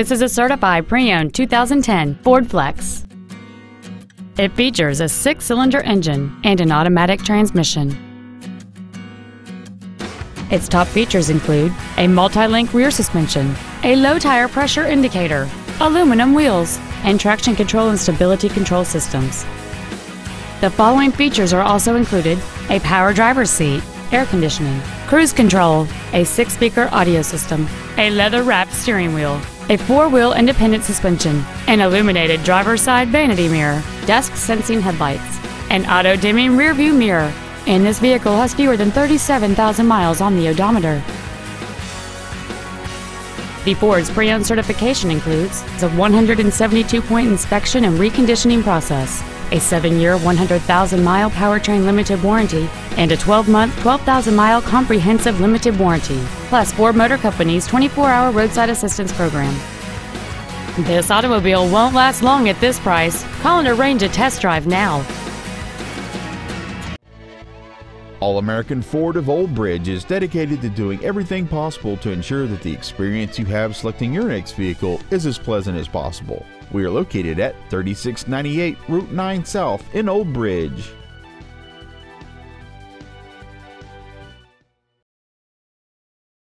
This is a certified pre-owned 2010 Ford Flex. It features a 6-cylinder engine and an automatic transmission. Its top features include a multi-link rear suspension, a low tire pressure indicator, aluminum wheels, and traction control and stability control systems. The following features are also included: a power driver's seat, air conditioning, cruise control, a 6-speaker audio system, a leather-wrapped steering wheel, a 4-wheel independent suspension, an illuminated driver's side vanity mirror, dusk-sensing headlights, an auto-dimming rearview mirror, and this vehicle has fewer than 37,000 miles on the odometer. The Ford's pre-owned certification includes a 172-point inspection and reconditioning process, a 7-year, 100,000-mile powertrain limited warranty, and a 12-month, 12,000-mile comprehensive limited warranty, plus Ford Motor Company's 24-hour roadside assistance program. This automobile won't last long at this price. Call and arrange a test drive now. All American Ford of Old Bridge is dedicated to doing everything possible to ensure that the experience you have selecting your next vehicle is as pleasant as possible. We are located at 3698 Route 9 South in Old Bridge.